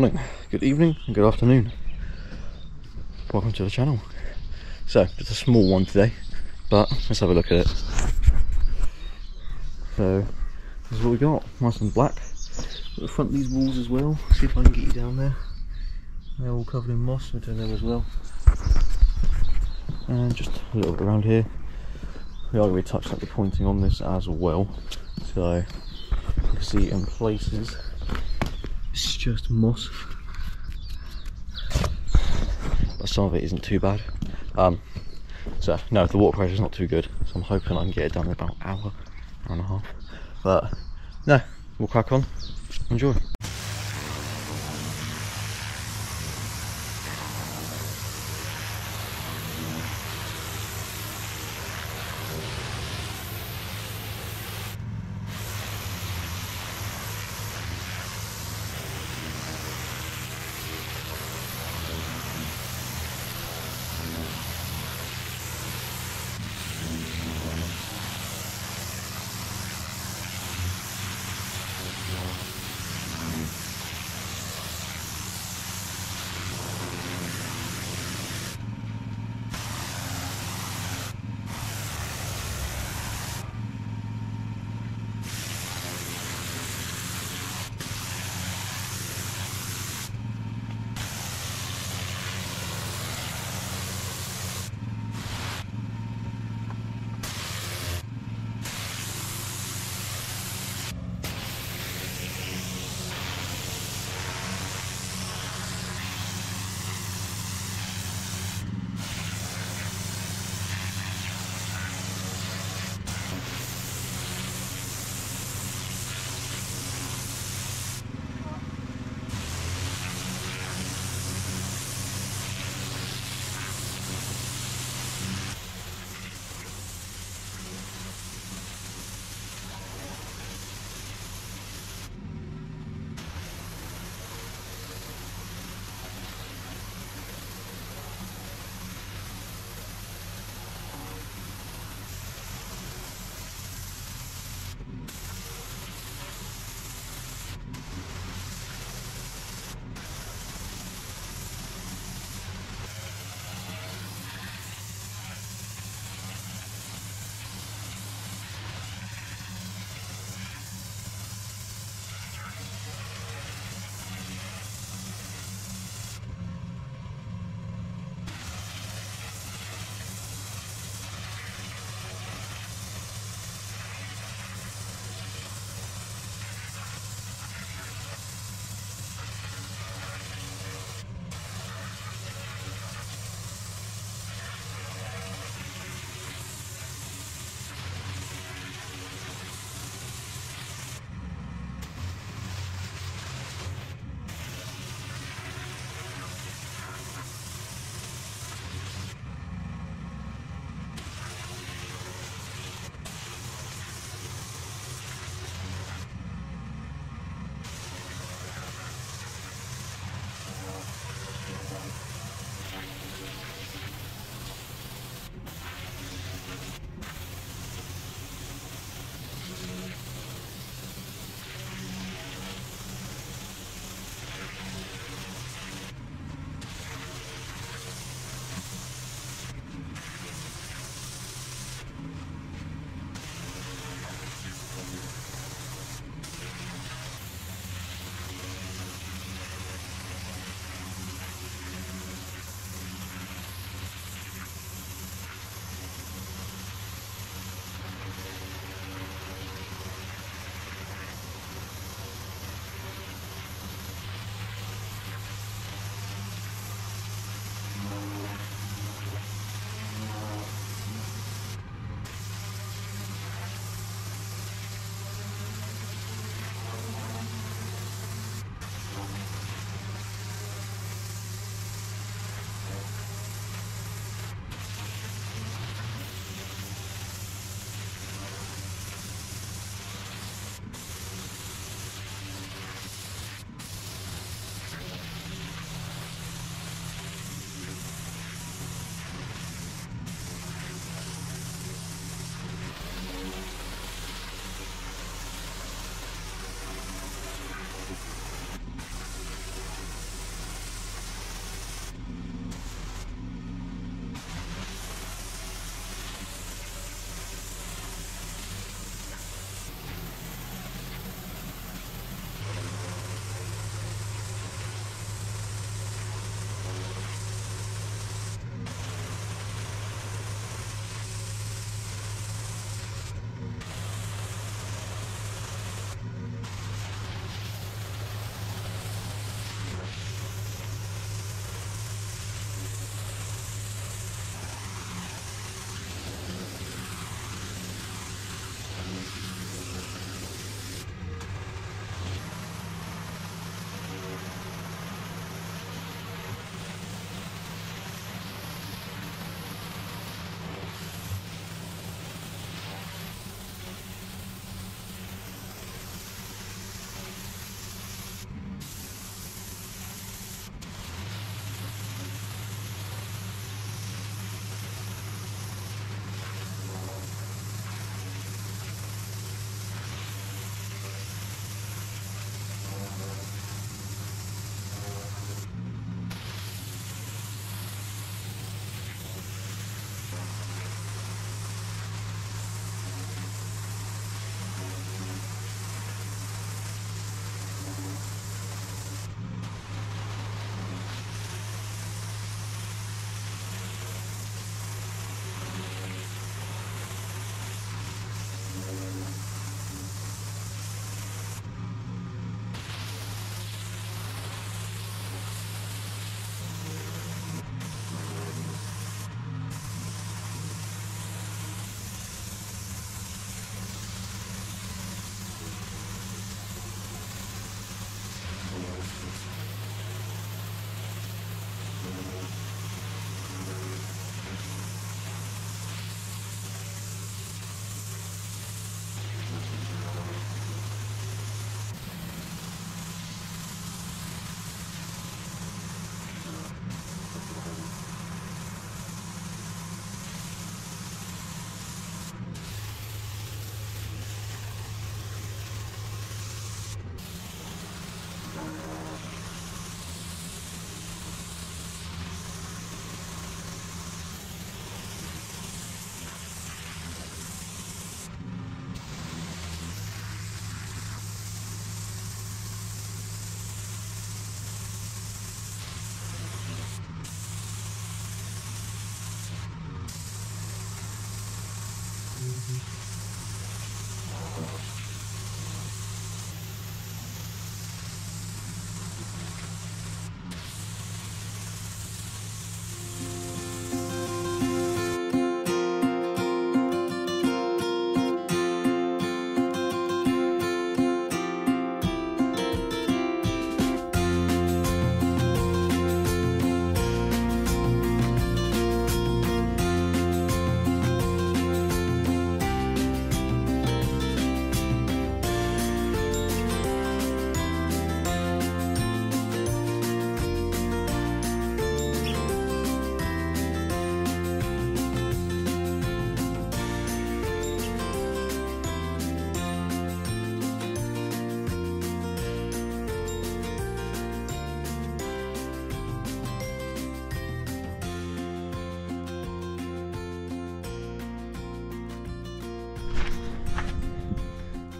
morning, good evening and good afternoon. Welcome to the channel. So just a small one today, but let's have a look at it. So this is what we got, nice and black. Got the front of these walls as well, see if I can get you down there. They're all covered in moss, we'll do them as well. And just a little bit around here. We are going to be touching up the pointing on this as well. So you can see in places it's just moss, but some of it isn't too bad. So no, the water pressure is not too good, so I'm hoping I can get it done in about an hour, hour and a half. But no, we'll crack on, enjoy.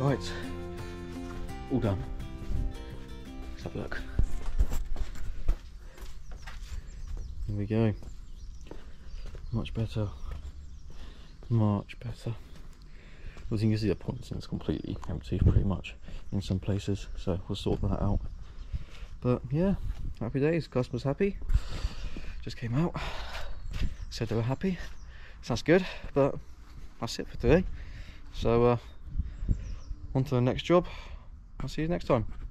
Right, all done. Let's have a look. Here we go. Much better. Much better. Well, as you can see, the pond's completely empty, pretty much, in some places. So we'll sort that out. But yeah, happy days. Customer's happy. Just came out. Said they were happy. Sounds good. But that's it for today. So. On to the next job. I'll see you next time.